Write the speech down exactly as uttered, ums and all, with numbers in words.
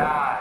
die.